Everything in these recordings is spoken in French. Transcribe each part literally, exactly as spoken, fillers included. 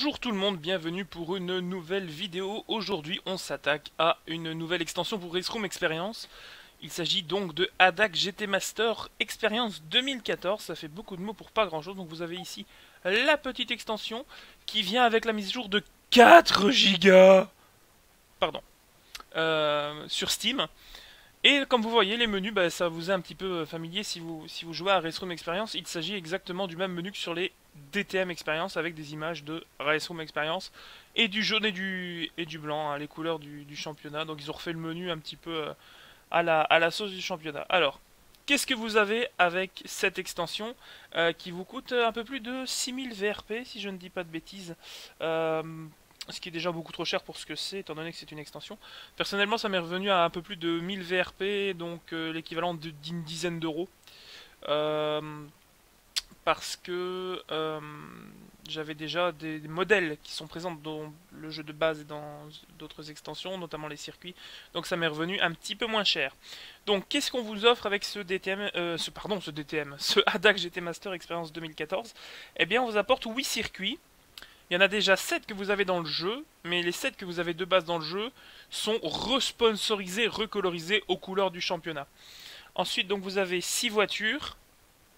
Bonjour tout le monde, bienvenue pour une nouvelle vidéo. Aujourd'hui on s'attaque à une nouvelle extension pour Race Room Experience. Il s'agit donc de A D A C G T Master Experience deux mille quatorze, ça fait beaucoup de mots pour pas grand chose. Donc vous avez ici la petite extension qui vient avec la mise à jour de quatre gigas pardon, euh, sur Steam. Et comme vous voyez, les menus, bah, ça vous est un petit peu familier si vous, si vous jouez à Race Room Experience. Il s'agit exactement du même menu que sur les D T M Experience, avec des images de Race Room Experience et du jaune et du, et du blanc, hein, les couleurs du, du championnat. Donc ils ont refait le menu un petit peu euh, à, la, à la sauce du championnat. Alors, qu'est-ce que vous avez avec cette extension euh, qui vous coûte un peu plus de six mille V R P, si je ne dis pas de bêtises euh, ce qui est déjà beaucoup trop cher pour ce que c'est, étant donné que c'est une extension. Personnellement, ça m'est revenu à un peu plus de mille V R P, donc euh, l'équivalent d'une dizaine d'euros. Euh, parce que euh, j'avais déjà des, des modèles qui sont présents dans le jeu de base et dans d'autres extensions, notamment les circuits. Donc ça m'est revenu un petit peu moins cher. Donc qu'est-ce qu'on vous offre avec ce D T M, euh, ce, pardon, ce D T M, ce A D A C G T Master Experience deux mille quatorze? Eh bien, on vous apporte huit circuits. Il y en a déjà sept que vous avez dans le jeu, mais les sept que vous avez de base dans le jeu sont responsorisés, recolorisés aux couleurs du championnat. Ensuite, donc vous avez six voitures.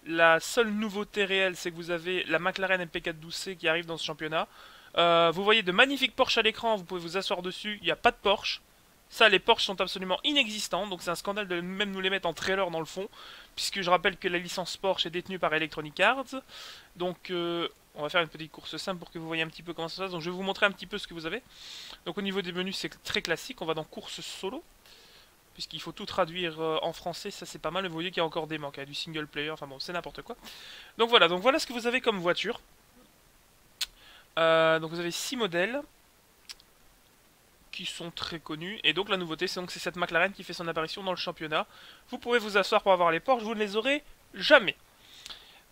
La seule nouveauté réelle, c'est que vous avez la McLaren M P quatre douze C qui arrive dans ce championnat. Euh, vous voyez de magnifiques Porsche à l'écran, vous pouvez vous asseoir dessus, il n'y a pas de Porsche. Ça, les Porsche sont absolument inexistants, donc c'est un scandale de même nous les mettre en trailer dans le fond, puisque je rappelle que la licence Porsche est détenue par Electronic Arts. Donc... Euh, on va faire une petite course simple pour que vous voyez un petit peu comment ça se passe. Donc je vais vous montrer un petit peu ce que vous avez. Donc au niveau des menus, c'est très classique. On va dans course solo, puisqu'il faut tout traduire en français. Ça c'est pas mal. Vous voyez qu'il y a encore des manques, hein, du single player. Enfin bon, c'est n'importe quoi. Donc voilà. Donc voilà ce que vous avez comme voiture. Euh, donc vous avez six modèles qui sont très connus. Et donc la nouveauté, c'est donc c'est cette McLaren qui fait son apparition dans le championnat. Vous pouvez vous asseoir pour avoir les Porsche. Vous ne les aurez jamais.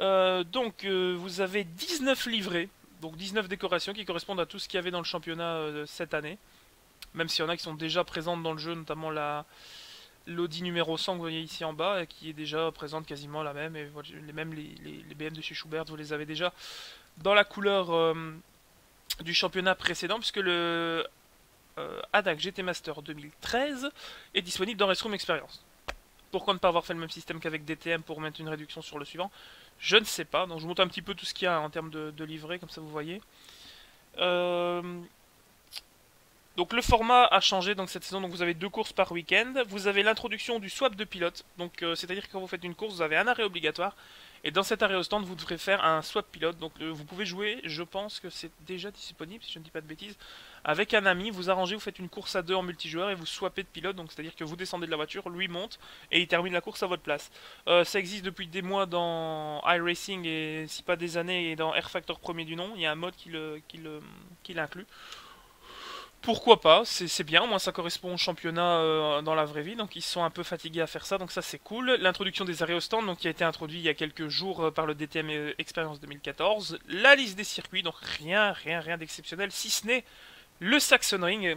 Euh, donc euh, vous avez dix-neuf livrées, donc dix-neuf décorations qui correspondent à tout ce qu'il y avait dans le championnat euh, cette année. Même s'il y en a qui sont déjà présentes dans le jeu, notamment la l'Audi numéro cent que vous voyez ici en bas, qui est déjà présente quasiment la même. Et les mêmes les, les, les B M de chez Schubert, vous les avez déjà dans la couleur euh, du championnat précédent, puisque le euh, A D A C G T Master deux mille treize est disponible dans Race Room Experience. Pourquoi ne pas avoir fait le même système qu'avec D T M pour mettre une réduction sur le suivant? Je ne sais pas. Donc je vous montre un petit peu tout ce qu'il y a en termes de, de livrée, comme ça vous voyez. Euh... Donc le format a changé donc, cette saison. Donc vous avez deux courses par week-end. Vous avez l'introduction du swap de pilote. Donc euh, c'est-à-dire que quand vous faites une course, vous avez un arrêt obligatoire. Et dans cet arrêt au stand, vous devrez faire un swap pilote. Donc euh, vous pouvez jouer, je pense que c'est déjà disponible, si je ne dis pas de bêtises, avec un ami, vous arrangez, vous faites une course à deux en multijoueur et vous swappez de pilote. Donc c'est-à-dire que vous descendez de la voiture, lui monte et il termine la course à votre place. Euh, ça existe depuis des mois dans iRacing et si pas des années, et dans Air Factor premier du nom. Il y a un mode qui le, qui le, qui l'inclut. Pourquoi pas, c'est bien, au moins ça correspond au championnat euh, dans la vraie vie, donc ils sont un peu fatigués à faire ça, donc ça c'est cool. L'introduction des arrêts au stand, donc, qui a été introduit il y a quelques jours euh, par le D T M Experience deux mille quatorze. La liste des circuits, donc rien, rien, rien d'exceptionnel, si ce n'est le Sachsenring,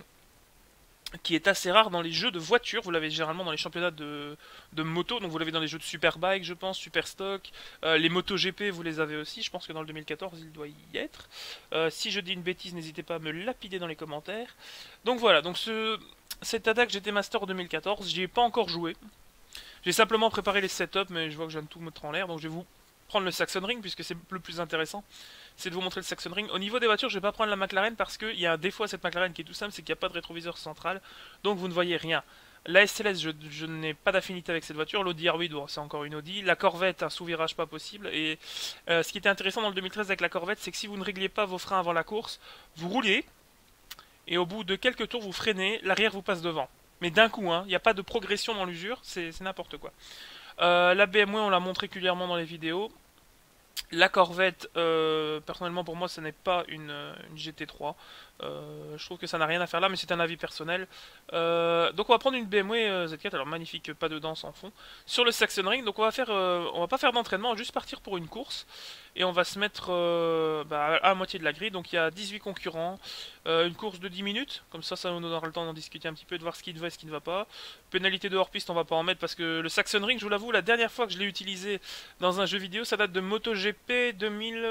qui est assez rare dans les jeux de voitures. Vous l'avez généralement dans les championnats de, de moto, donc vous l'avez dans les jeux de Superbike, je pense, Superstock, euh, les motos G P, vous les avez aussi, je pense que dans le deux mille quatorze, il doit y être. Euh, si je dis une bêtise, n'hésitez pas à me lapider dans les commentaires. Donc voilà, donc ce, cet A D A C G T Master deux mille quatorze, j'y ai pas encore joué. J'ai simplement préparé les setups, mais je vois que je viens de tout mettre en l'air, donc je vais vous prendre le Sachsenring, puisque c'est le plus intéressant. C'est de vous montrer le Sachsenring. Au niveau des voitures, je vais pas prendre la McLaren parce qu'il y a un défaut à cette McLaren qui est tout simple, c'est qu'il n'y a pas de rétroviseur central, donc vous ne voyez rien. La S L S, je, je n'ai pas d'affinité avec cette voiture. L'Audi R huit, c'est encore une Audi. La Corvette, un sous-virage pas possible. Et euh, ce qui était intéressant dans le deux mille treize avec la Corvette, c'est que si vous ne régliez pas vos freins avant la course, vous roulez, et au bout de quelques tours, vous freinez, l'arrière vous passe devant. Mais d'un coup, hein, il n'y a pas de progression dans l'usure, c'est n'importe quoi. Euh, la B M W, on la montre régulièrement dans les vidéos. La Corvette, euh, personnellement pour moi, ce n'est pas une, une G T trois. Euh, je trouve que ça n'a rien à faire là, mais c'est un avis personnel. Euh, donc on va prendre une B M W Z quatre, alors magnifique, pas de danse en fond, sur le Sachsenring. Donc on va faire, euh, on va pas faire d'entraînement, on va juste partir pour une course. Et on va se mettre euh, bah, à la moitié de la grille, donc il y a dix-huit concurrents, euh, une course de dix minutes, comme ça, ça nous donnera le temps d'en discuter un petit peu, de voir ce qui va et ce qui ne va pas. Pénalité de hors-piste, on va pas en mettre, parce que le Sachsenring, je vous l'avoue, la dernière fois que je l'ai utilisé dans un jeu vidéo, ça date de MotoGP deux mille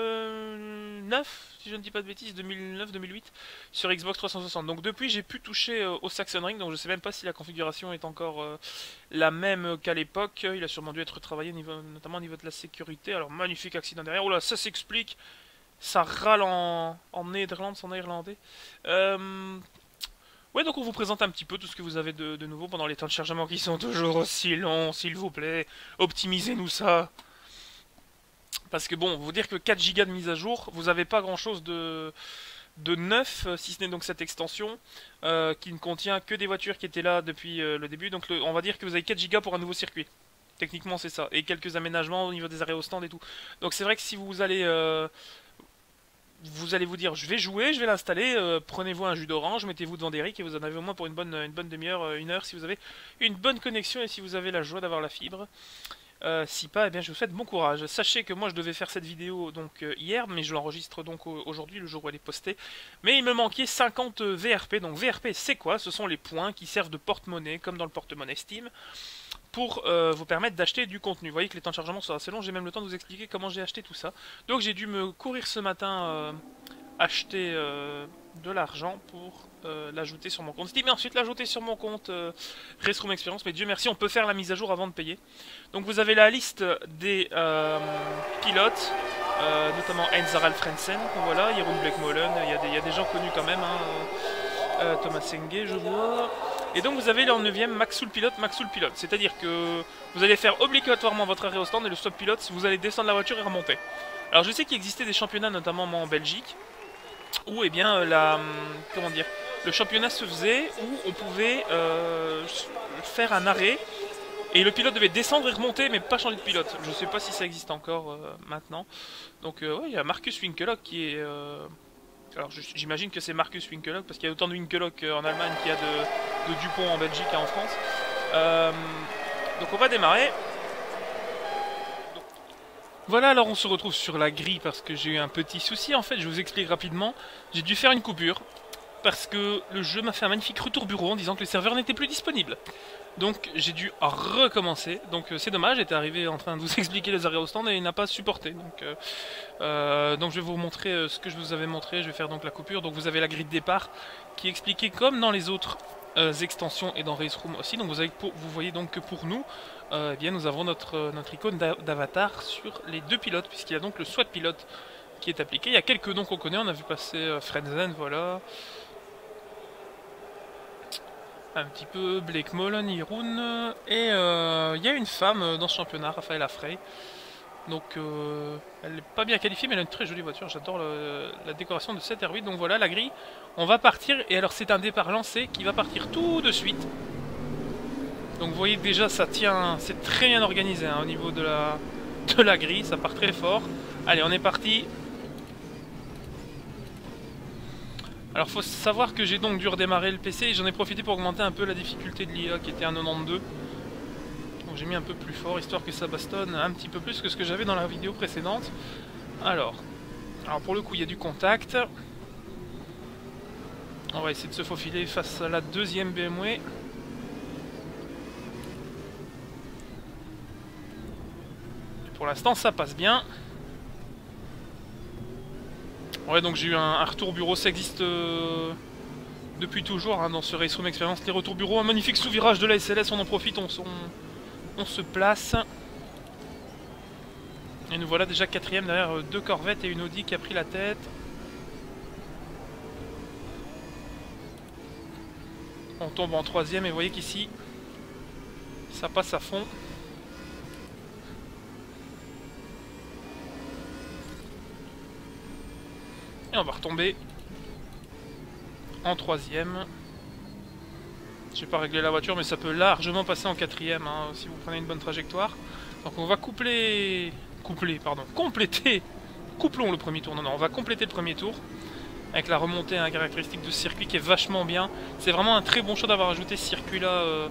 neuf, si je ne dis pas de bêtises, deux mille neuf deux mille huit, sur Xbox trois cent soixante. Donc depuis, j'ai pu toucher euh, au Sachsenring, donc je sais même pas si la configuration est encore euh, la même qu'à l'époque. Il a sûrement dû être retravaillé, niveau, notamment au niveau de la sécurité. Alors, magnifique accident derrière. Là, ça s'explique, ça râle en, en Néerlande, en irlandais. Euh... Ouais, donc on vous présente un petit peu tout ce que vous avez de, de nouveau pendant les temps de chargement qui sont toujours aussi longs, s'il vous plaît. Optimisez-nous ça. Parce que bon, vous dire que quatre gigas de mise à jour, vous n'avez pas grand-chose de... de neuf, si ce n'est donc cette extension euh, qui ne contient que des voitures qui étaient là depuis euh, le début. Donc le, on va dire que vous avez quatre gigas pour un nouveau circuit. Techniquement c'est ça, et quelques aménagements au niveau des arrêts au stand et tout. Donc c'est vrai que si vous allez euh, vous allez vous dire je vais jouer, je vais l'installer, euh, prenez-vous un jus d'orange, mettez-vous devant des ricks et vous en avez au moins pour une bonne, une bonne demi-heure, une heure si vous avez une bonne connexion et si vous avez la joie d'avoir la fibre. Euh, si pas, eh bien, je vous souhaite bon courage. Sachez que moi je devais faire cette vidéo donc euh, hier, mais je l'enregistre donc aujourd'hui, le jour où elle est postée. Mais il me manquait cinquante V R P. Donc V R P c'est quoi? Ce sont les points qui servent de porte-monnaie, comme dans le porte-monnaie Steam, pour euh, vous permettre d'acheter du contenu. Vous voyez que les temps de chargement sont assez longs, j'ai même le temps de vous expliquer comment j'ai acheté tout ça. Donc j'ai dû me courir ce matin euh, acheter euh, de l'argent pour euh, l'ajouter sur mon compte Steam, mais ensuite l'ajouter sur mon compte euh, Race Room Experience. Mais Dieu merci, on peut faire la mise à jour avant de payer. Donc vous avez la liste des euh, pilotes, euh, notamment Enzaral Frensen, voilà, Jeroen Bleekmolen, il y, y a des gens connus quand même, hein, euh, Thomas Senge, je vois. Et donc vous avez en neuvième Maxoul Pilote, Maxoul Pilote, c'est-à-dire que vous allez faire obligatoirement votre arrêt au stand et le stop pilote, vous allez descendre la voiture et remonter. Alors je sais qu'il existait des championnats, notamment en Belgique, où eh bien la, comment dire, le championnat se faisait où on pouvait euh, faire un arrêt et le pilote devait descendre et remonter, mais pas changer de pilote. Je sais pas si ça existe encore euh, maintenant. Donc euh, ouais, il y a Marcus Winkelhock qui est... Euh... Alors j'imagine que c'est Marcus Winkelhock, parce qu'il y a autant de Winkelhock en Allemagne qu'il y a de, de Dupont en Belgique et en France. Euh... Donc on va démarrer. Voilà, alors on se retrouve sur la grille parce que j'ai eu un petit souci. En fait, je vous explique rapidement, j'ai dû faire une coupure parce que le jeu m'a fait un magnifique retour bureau en disant que le serveur n'était plus disponible. Donc j'ai dû recommencer, donc c'est dommage, j'étais arrivé en train de vous expliquer les arrêts au stand et il n'a pas supporté. Donc, euh, euh, donc je vais vous montrer ce que je vous avais montré, je vais faire donc la coupure. Donc vous avez la grille de départ qui est expliquée comme dans les autres euh, extensions et dans Race Room aussi. Donc vous, avez, vous voyez donc que pour nous, Euh, eh bien, nous avons notre, notre icône d'avatar sur les deux pilotes, puisqu'il y a donc le SWAT pilote qui est appliqué. Il y a quelques noms qu'on connaît, on a vu passer euh, Frenzen, voilà. Un petit peu Bleekmolen, Jeroen. Et euh, il y a une femme dans ce championnat, Raphaël Afray. Donc, euh, elle n'est pas bien qualifiée, mais elle a une très jolie voiture. J'adore la décoration de cette R huit. Donc voilà, la grille, on va partir. Et alors, c'est un départ lancé qui va partir tout de suite. Donc vous voyez déjà ça tient, c'est très bien organisé hein, au niveau de la, de la grille, ça part très fort. Allez, on est parti. Alors faut savoir que j'ai donc dû redémarrer le P C et j'en ai profité pour augmenter un peu la difficulté de l'I A qui était à quatre-vingt-douze. Donc j'ai mis un peu plus fort, histoire que ça bastonne un petit peu plus que ce que j'avais dans la vidéo précédente. Alors, alors pour le coup il y a du contact. On va essayer de se faufiler face à la deuxième B M W. Pour l'instant ça passe bien. Ouais, donc j'ai eu un, un retour bureau, ça existe euh, depuis toujours hein, dans ce Race Room Experience, les retours bureau. Un magnifique sous-virage de la S L S, on en profite, on, on, on se place. Et nous voilà déjà quatrième derrière euh, deux Corvettes et une Audi qui a pris la tête. On tombe en troisième et vous voyez qu'ici ça passe à fond. Et on va retomber en troisième. J'ai pas réglé la voiture, mais ça peut largement passer en quatrième hein, si vous prenez une bonne trajectoire. Donc on va coupler, coupler, pardon, compléter. Couplons le premier tour. Non, non, on va compléter le premier tour avec la remontée hein, caractéristique de ce circuit qui est vachement bien. C'est vraiment un très bon choix d'avoir ajouté ce circuit là euh,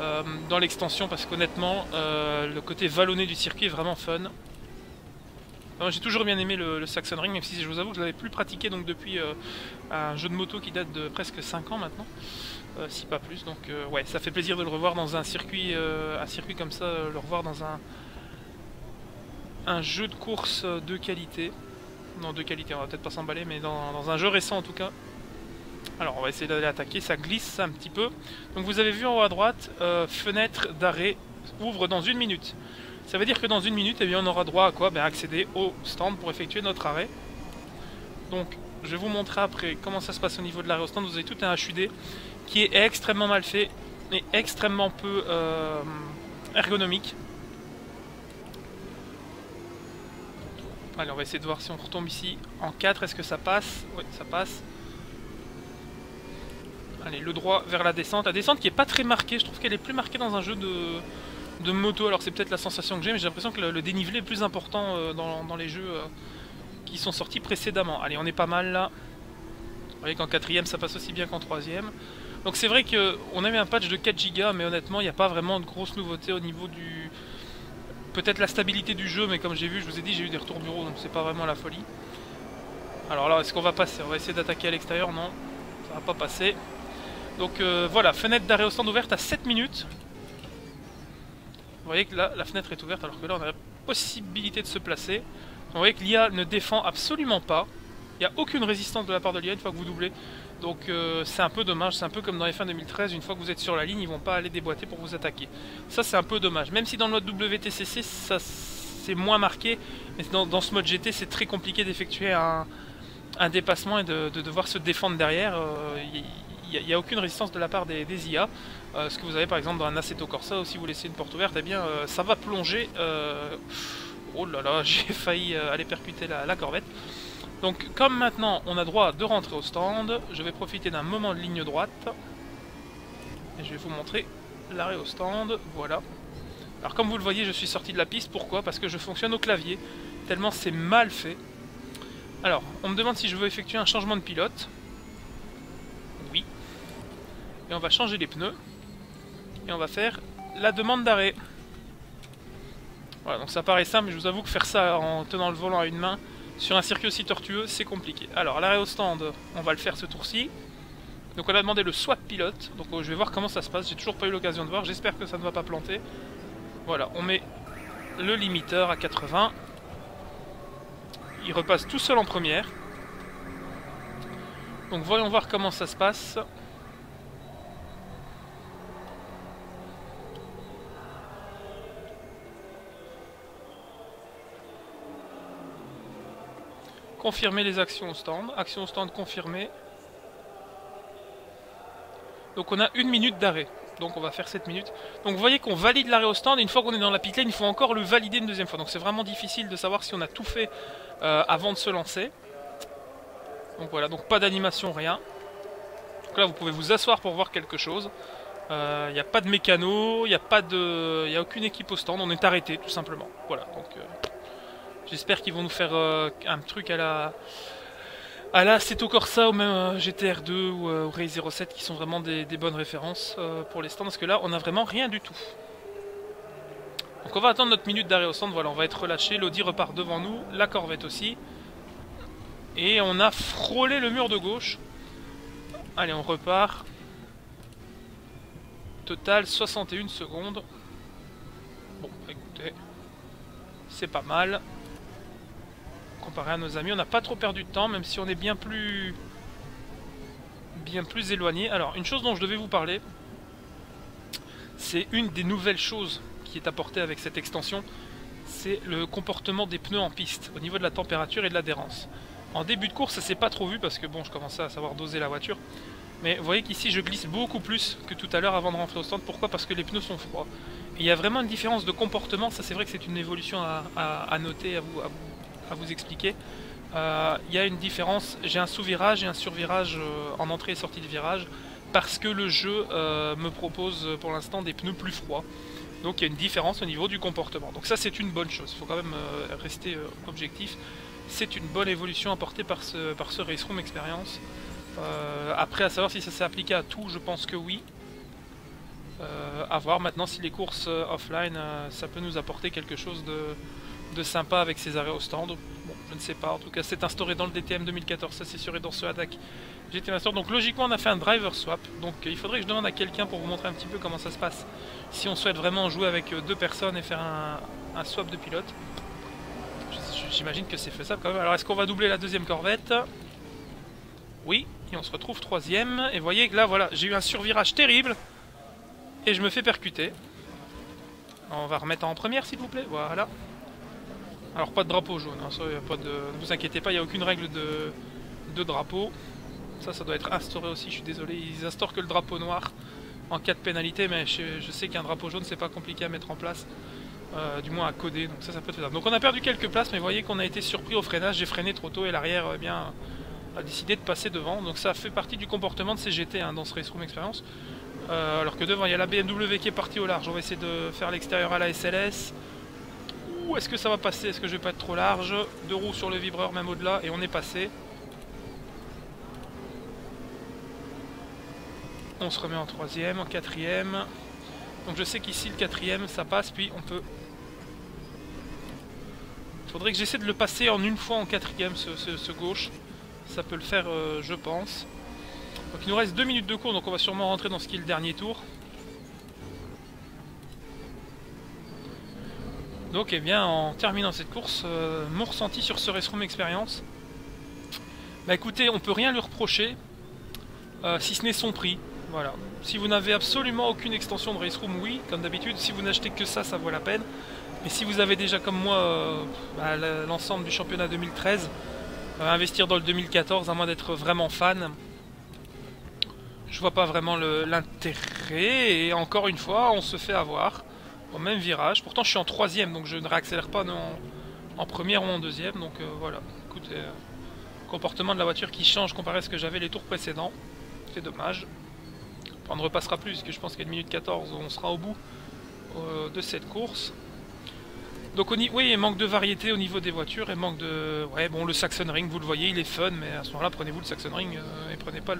euh, dans l'extension, parce qu'honnêtement euh, le côté vallonné du circuit est vraiment fun. J'ai toujours bien aimé le, le Sachsenring, même si je vous avoue que je ne l'avais plus pratiqué donc depuis euh, un jeu de moto qui date de presque cinq ans maintenant, euh, si pas plus. Donc euh, ouais, ça fait plaisir de le revoir dans un circuit, euh, un circuit comme ça, euh, le revoir dans un, un jeu de course de qualité. Non, de qualité, on va peut-être pas s'emballer, mais dans, dans un jeu récent en tout cas. Alors on va essayer d'aller attaquer, ça glisse un petit peu. Donc vous avez vu en haut à droite, euh, fenêtre d'arrêt ouvre dans une minute. Ça veut dire que dans une minute, eh bien, on aura droit à quoi? Ben, accéder au stand pour effectuer notre arrêt. Donc, je vais vous montrer après comment ça se passe au niveau de l'arrêt au stand. Vous avez tout un H U D qui est extrêmement mal fait et extrêmement peu euh, ergonomique. Allez, on va essayer de voir si on retombe ici. En quatre, est-ce que ça passe? Oui, ça passe. Allez, le droit vers la descente. La descente qui n'est pas très marquée. Je trouve qu'elle est plus marquée dans un jeu de... de moto, alors c'est peut-être la sensation que j'ai, mais j'ai l'impression que le, le dénivelé est plus important euh, dans, dans les jeux euh, qui sont sortis précédemment. Allez, on est pas mal là. Vous voyez qu'en quatrième ça passe aussi bien qu'en troisième. Donc c'est vrai qu'on a eu un patch de quatre gigas, mais honnêtement il n'y a pas vraiment de grosses nouveautés au niveau du... Peut-être la stabilité du jeu, mais comme j'ai vu, je vous ai dit, j'ai eu des retours bureau, donc c'est pas vraiment la folie. Alors là, est-ce qu'on va passer? On va essayer d'attaquer à l'extérieur, non, ça va pas passer. Donc euh, voilà, fenêtre d'arrêt au stand ouverte à sept minutes. Vous voyez que là, la fenêtre est ouverte, alors que là, on a la possibilité de se placer. Donc, vous voyez que l'I A ne défend absolument pas. Il n'y a aucune résistance de la part de l'I A une fois que vous doublez. Donc, euh, c'est un peu dommage. C'est un peu comme dans F un deux mille treize. Une fois que vous êtes sur la ligne, ils ne vont pas aller déboîter pour vous attaquer. Ça, c'est un peu dommage. Même si dans le mode W T C C, ça c'est moins marqué. Mais dans, dans ce mode G T, c'est très compliqué d'effectuer un, un dépassement et de, de devoir se défendre derrière. Euh, y, Il n'y a, a aucune résistance de la part des, des I A. Euh, ce que vous avez par exemple dans un Assetto Corsa, où si vous laissez une porte ouverte, eh bien euh, ça va plonger. Euh... Oh là là, j'ai failli euh, aller percuter la, la corvette. Donc comme maintenant on a droit de rentrer au stand, je vais profiter d'un moment de ligne droite. Et je vais vous montrer l'arrêt au stand. Voilà. Alors comme vous le voyez, je suis sorti de la piste. Pourquoi? Parce que je fonctionne au clavier. Tellement c'est mal fait. Alors, on me demande si je veux effectuer un changement de pilote. Et on va changer les pneus. Et on va faire la demande d'arrêt. Voilà, donc ça paraît simple, mais je vous avoue que faire ça en tenant le volant à une main, sur un circuit aussi tortueux, c'est compliqué. Alors, l'arrêt au stand, on va le faire ce tour-ci. Donc on a demandé le swap pilote. Donc je vais voir comment ça se passe, j'ai toujours pas eu l'occasion de voir. J'espère que ça ne va pas planter. Voilà, on met le limiteur à quatre-vingts. Il repasse tout seul en première. Donc voyons voir comment ça se passe. Confirmer les actions au stand. Action au stand confirmée. Donc on a une minute d'arrêt. Donc on va faire sept minutes. Donc vous voyez qu'on valide l'arrêt au stand. Et une fois qu'on est dans la pit lane, il faut encore le valider une deuxième fois. Donc c'est vraiment difficile de savoir si on a tout fait euh, avant de se lancer. Donc voilà, donc pas d'animation, rien. Donc là vous pouvez vous asseoir pour voir quelque chose. Il euh, n'y a pas de mécano, il n'y a pas de... Il n'y a aucune équipe au stand. On est arrêté tout simplement. Voilà, donc... Euh... J'espère qu'ils vont nous faire euh, un truc à la à la Assetto Corsa ou même euh, G T R deux ou euh, Race zéro sept, qui sont vraiment des, des bonnes références euh, pour les stands, parce que là on n'a vraiment rien du tout. Donc on va attendre notre minute d'arrêt au stand. Voilà, on va être relâché, l'Audi repart devant nous, la Corvette aussi, et on a frôlé le mur de gauche. Allez, on repart. Total soixante et une secondes. Bon, écoutez, c'est pas mal. Comparé à nos amis, on n'a pas trop perdu de temps, même si on est bien plus bien plus éloigné. Alors, une chose dont je devais vous parler, c'est une des nouvelles choses qui est apportée avec cette extension, c'est le comportement des pneus en piste, au niveau de la température et de l'adhérence. En début de course, ça s'est pas trop vu, parce que bon, je commençais à savoir doser la voiture, mais vous voyez qu'ici, je glisse beaucoup plus que tout à l'heure avant de rentrer au stand. Pourquoi? Parce que les pneus sont froids. Et il y a vraiment une différence de comportement, ça c'est vrai que c'est une évolution à, à, à noter, à vous... À vous à vous expliquer. Il euh, y a une différence, j'ai un sous-virage et un sur-virage euh, en entrée et sortie de virage, parce que le jeu euh, me propose pour l'instant des pneus plus froids. Donc il y a une différence au niveau du comportement. Donc ça c'est une bonne chose, il faut quand même euh, rester euh, objectif. c'est une bonne évolution apportée par ce, par ce Race Room Experience. Euh, après, à savoir si ça s'est appliqué à tout, je pense que oui. Euh, à voir maintenant si les courses offline, euh, ça peut nous apporter quelque chose de, de sympa avec ces arrêts au stand. Bon, je ne sais pas. En tout cas, c'est instauré dans le D T M deux mille quatorze, ça c'est sûr, et dans ce A D A C G T Master. Donc logiquement, on a fait un driver swap. Donc euh, il faudrait que je demande à quelqu'un pour vous montrer un petit peu comment ça se passe. Si on souhaite vraiment jouer avec deux personnes et faire un, un swap de pilote. J'imagine que c'est faisable quand même. Alors, est-ce qu'on va doubler la deuxième corvette? Oui, et on se retrouve troisième. Et voyez que là, voilà, j'ai eu un survirage terrible. Et je me fais percuter. On va remettre en première, s'il vous plaît. Voilà. Alors, pas de drapeau jaune. Hein. Ça, y a pas de... Ne vous inquiétez pas, il n'y a aucune règle de... de drapeau. Ça, ça doit être instauré aussi. Je suis désolé, ils instaurent que le drapeau noir en cas de pénalité. Mais je, je sais qu'un drapeau jaune, c'est pas compliqué à mettre en place. Euh, du moins à coder. Donc ça, ça peut être faisable. Donc on a perdu quelques places, mais vous voyez qu'on a été surpris au freinage. J'ai freiné trop tôt et l'arrière, eh bien, a décidé de passer devant. Donc ça fait partie du comportement de ces G T hein, dans ce Race Room Experience. Euh, alors que devant, il y a la B M W qui est partie au large. On va essayer de faire l'extérieur à la S L S. Ouh, est-ce que ça va passer? Est-ce que je vais pas être trop large? Deux roues sur le vibreur, même au-delà, et on est passé. On se remet en troisième, en quatrième. Donc je sais qu'ici, le quatrième, ça passe, puis on peut... Il faudrait que j'essaie de le passer en une fois en quatrième, ce, ce, ce gauche. Ça peut le faire, euh, je pense. Donc il nous reste deux minutes de cours, donc on va sûrement rentrer dans ce qui est le dernier tour. Donc eh bien, en terminant cette course, euh, mon ressenti sur ce Race Room Experience. Bah écoutez, on peut rien lui reprocher, euh, si ce n'est son prix. Voilà. Si vous n'avez absolument aucune extension de Race Room, oui, comme d'habitude. Si vous n'achetez que ça, ça vaut la peine. Mais si vous avez déjà, comme moi, euh, bah, l'ensemble du championnat deux mille treize, euh, investir dans le deux mille quatorze, à moins d'être vraiment fan, je vois pas vraiment l'intérêt. Et encore une fois, on se fait avoir au même virage. Pourtant, je suis en troisième, donc je ne réaccélère pas non, en première ou en deuxième. Donc euh, voilà. Écoutez, euh, comportement de la voiture qui change comparé à ce que j'avais les tours précédents. C'est dommage. On ne repassera plus, parce que je pense qu'à une minute quatorze, on sera au bout euh, de cette course. Donc, on y... oui, manque de variété au niveau des voitures, et manque de... Ouais, bon, le Sachsenring, vous le voyez, il est fun, mais à ce moment-là, prenez-vous le Sachsenring euh, et prenez pas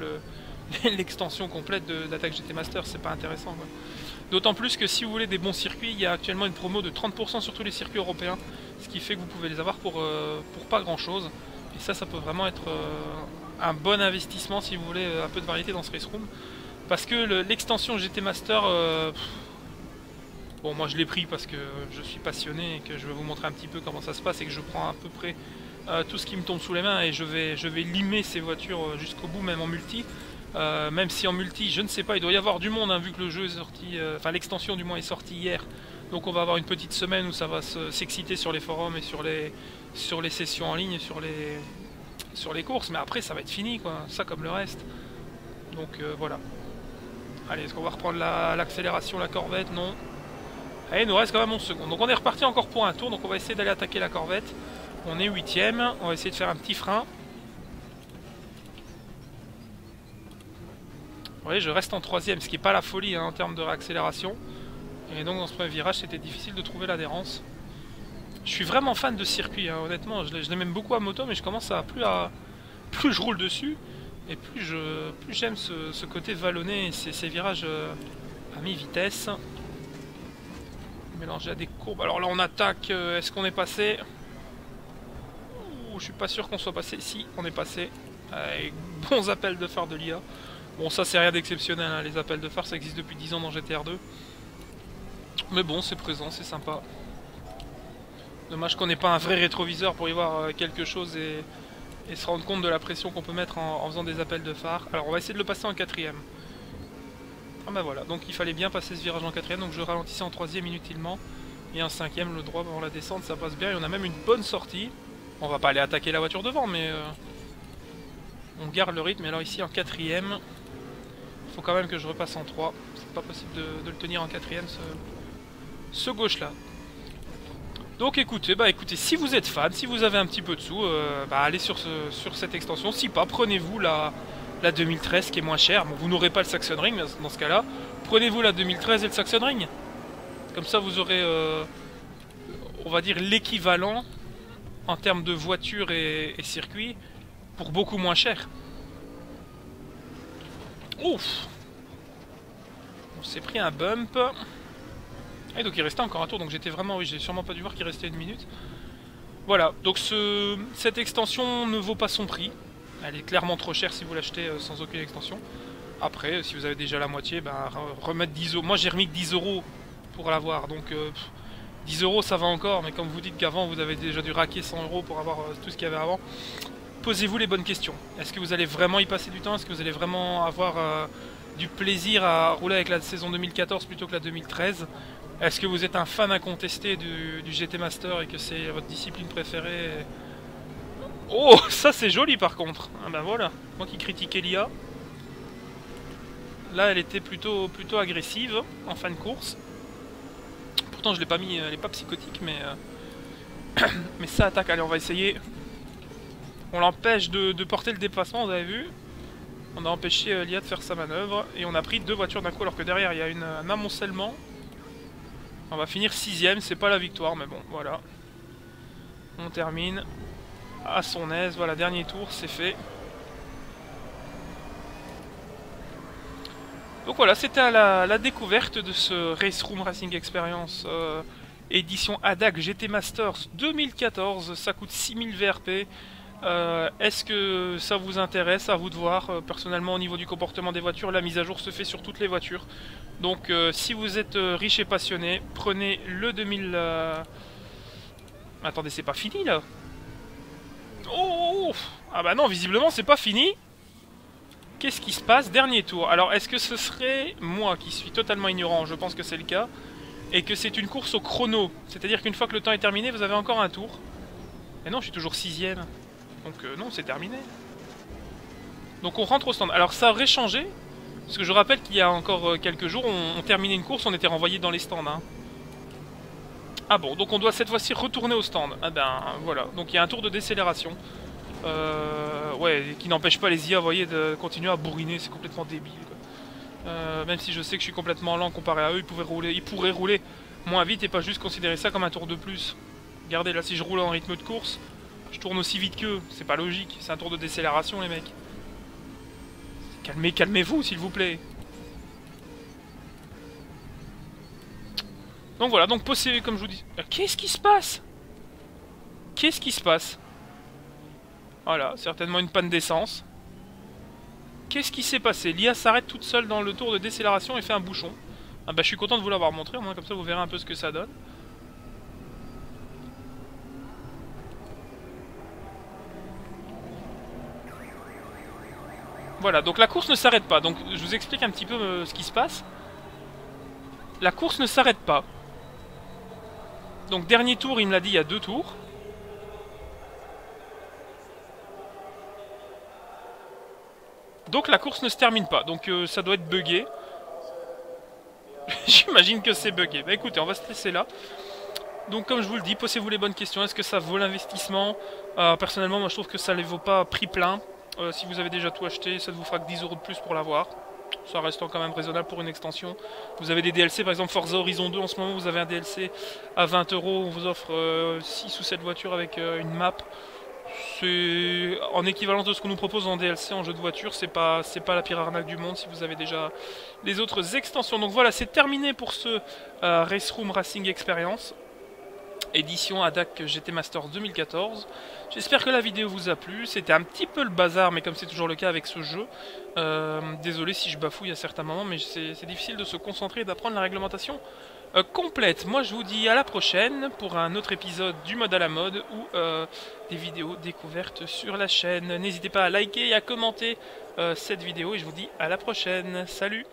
l'extension le... complète de l'A D A C G T Master, c'est pas intéressant. D'autant plus que si vous voulez des bons circuits, il y a actuellement une promo de trente pour cent sur tous les circuits européens, ce qui fait que vous pouvez les avoir pour, euh, pour pas grand-chose. Et ça, ça peut vraiment être euh, un bon investissement si vous voulez un peu de variété dans ce Race Room. Parce que l'extension le, G T Master, euh, pff, bon moi je l'ai pris parce que je suis passionné et que je vais vous montrer un petit peu comment ça se passe et que je prends à peu près euh, tout ce qui me tombe sous les mains et je vais, je vais limer ces voitures jusqu'au bout, même en multi. Euh, même si en multi, je ne sais pas, il doit y avoir du monde hein, vu que le jeu est sorti, enfin euh, l'extension du moins est sortie hier. Donc on va avoir une petite semaine où ça va s'exciter se, sur les forums et sur les, sur les sessions en ligne et sur les, sur les courses. Mais après ça va être fini quoi, ça comme le reste. Donc euh, voilà. Allez, est-ce qu'on va reprendre l'accélération, la, la corvette? Non. Allez, il nous reste quand même onze secondes. Donc on est reparti encore pour un tour, donc on va essayer d'aller attaquer la corvette. On est huitième, on va essayer de faire un petit frein. Vous voyez, je reste en troisième, ce qui n'est pas la folie hein, en termes de réaccélération. Et donc dans ce premier virage, c'était difficile de trouver l'adhérence. Je suis vraiment fan de circuit, hein, honnêtement. Je l'ai même beaucoup à moto, mais je commence à plus à... Plus je roule dessus... Et plus je, plus j'aime ce, ce côté vallonné et ces, ces virages euh, à mi-vitesse. Mélangé à des courbes. Alors là on attaque, euh, est-ce qu'on est passé? Ouh, je suis pas sûr qu'on soit passé. Si, on est passé. Avec bons appels de phare de l'I A. Bon ça c'est rien d'exceptionnel, hein. Les appels de phare ça existe depuis dix ans dans G T R deux. Mais bon c'est présent, c'est sympa. Dommage qu'on n'ait pas un vrai rétroviseur pour y voir euh, quelque chose et... et se rendre compte de la pression qu'on peut mettre en, en faisant des appels de phare. Alors on va essayer de le passer en quatrième. Ah bah voilà, donc il fallait bien passer ce virage en quatrième, donc je ralentissais en troisième inutilement. Et en cinquième, le droit avant la descente, ça passe bien, et on a même une bonne sortie. On va pas aller attaquer la voiture devant, mais euh, on garde le rythme. Et alors ici en quatrième, il faut quand même que je repasse en trois. C'est pas possible de, de le tenir en quatrième, ce, ce gauche-là. Donc écoutez, bah écoutez, si vous êtes fan, si vous avez un petit peu de sous, euh, bah allez sur, ce, sur cette extension. Si pas, prenez-vous la, la deux mille treize qui est moins chère. Bon, vous n'aurez pas le Sachsenring dans ce cas-là. Prenez-vous la deux mille treize et le Sachsenring. Comme ça, vous aurez, euh, on va dire, l'équivalent en termes de voitures et, et circuits pour beaucoup moins cher. Ouf! On s'est pris un bump. Et donc il restait encore un tour, donc j'étais vraiment... Oui, j'ai sûrement pas dû voir qu'il restait une minute. Voilà, donc ce, cette extension ne vaut pas son prix. Elle est clairement trop chère si vous l'achetez sans aucune extension. Après, si vous avez déjà la moitié, ben, remettre dix euros. Moi j'ai remis que dix euros pour l'avoir, donc euh, dix euros ça va encore. Mais comme vous dites qu'avant vous avez déjà dû raquer cent euros pour avoir euh, tout ce qu'il y avait avant, posez-vous les bonnes questions. Est-ce que vous allez vraiment y passer du temps? Est-ce que vous allez vraiment avoir euh, du plaisir à rouler avec la saison deux mille quatorze plutôt que la deux mille treize? Est-ce que vous êtes un fan incontesté du, du G T Master et que c'est votre discipline préférée? Oh, ça c'est joli par contre. Ah ben voilà, moi qui critiquais l'I A. Là elle était plutôt, plutôt agressive en fin de course. Pourtant je l'ai pas mis, elle n'est pas psychotique mais... Euh... mais ça attaque, allez on va essayer. On l'empêche de, de porter le dépassement, vous avez vu. On a empêché l'I A de faire sa manœuvre et on a pris deux voitures d'un coup alors que derrière il y a une, un amoncellement. On va finir sixième, c'est pas la victoire, mais bon, voilà. On termine à son aise, voilà, dernier tour, c'est fait. Donc voilà, c'était la, la découverte de ce Race Room Racing Experience euh, édition A D A C G T Masters deux mille quatorze. Ça coûte six mille V R P. Euh, Est-ce que ça vous intéresse? À vous de voir. Euh, personnellement, au niveau du comportement des voitures, la mise à jour se fait sur toutes les voitures. Donc, euh, si vous êtes euh, riche et passionné, prenez le deux mille. Euh... Attendez, c'est pas fini là. Oh, ah bah non, visiblement, c'est pas fini. Qu'est-ce qui se passe? Dernier tour. Alors, est-ce que ce serait moi qui suis totalement ignorant? Je pense que c'est le cas. Et que c'est une course au chrono. C'est-à-dire qu'une fois que le temps est terminé, vous avez encore un tour. Et non, je suis toujours sixième. Donc euh, non, c'est terminé. Donc on rentre au stand. Alors ça aurait changé, parce que je rappelle qu'il y a encore euh, quelques jours, on, on terminait une course, on était renvoyé dans les stands. Hein. Ah bon, donc on doit cette fois-ci retourner au stand. Ah ben voilà, donc il y a un tour de décélération. Euh, ouais, qui n'empêche pas les I A, vous voyez, de continuer à bourriner, c'est complètement débile. Quoi. Euh, même si je sais que je suis complètement lent comparé à eux, ils pouvaient rouler, ils pourraient rouler moins vite et pas juste considérer ça comme un tour de plus. Regardez, là si je roule en rythme de course... Je tourne aussi vite qu'eux, c'est pas logique, c'est un tour de décélération les mecs. Calmez, calmez-vous s'il vous plaît. Donc voilà, donc posez, comme je vous dis... Qu'est-ce qui se passe? Qu'est-ce qui se passe? Voilà, certainement une panne d'essence. Qu'est-ce qui s'est passé? L'I A s'arrête toute seule dans le tour de décélération et fait un bouchon. Ah bah je suis content de vous l'avoir montré, au moins comme ça vous verrez un peu ce que ça donne. Voilà, donc la course ne s'arrête pas. Donc je vous explique un petit peu euh, ce qui se passe. La course ne s'arrête pas. Donc dernier tour, il me l'a dit, il y a deux tours. Donc la course ne se termine pas. Donc euh, ça doit être buggé. J'imagine que c'est buggé. Bah écoutez, on va se laisser là. Donc comme je vous le dis, posez-vous les bonnes questions. Est-ce que ça vaut l'investissement? euh, Personnellement, moi je trouve que ça ne vaut pas prix plein. Euh, si vous avez déjà tout acheté, ça ne vous fera que dix euros de plus pour l'avoir. Ça restant quand même raisonnable pour une extension. Vous avez des D L C, par exemple Forza Horizon deux, en ce moment vous avez un D L C à vingt euros, on vous offre euh, six ou sept voitures avec euh, une map. C'est en équivalence de ce qu'on nous propose en D L C, en jeu de voiture, c'est pas, c'est pas la pire arnaque du monde si vous avez déjà les autres extensions. Donc voilà, c'est terminé pour ce euh, Race Room Racing Experience. Édition A D A C G T Masters deux mille quatorze. J'espère que la vidéo vous a plu. C'était un petit peu le bazar, mais comme c'est toujours le cas avec ce jeu, euh, désolé si je bafouille à certains moments, mais c'est difficile de se concentrer et d'apprendre la réglementation euh, complète. Moi, je vous dis à la prochaine pour un autre épisode du mode à la mode ou euh, des vidéos découvertes sur la chaîne. N'hésitez pas à liker et à commenter euh, cette vidéo et je vous dis à la prochaine. Salut!